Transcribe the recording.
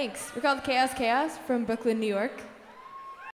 Thanks. We're called Chaos Chaos from Brooklyn, New York.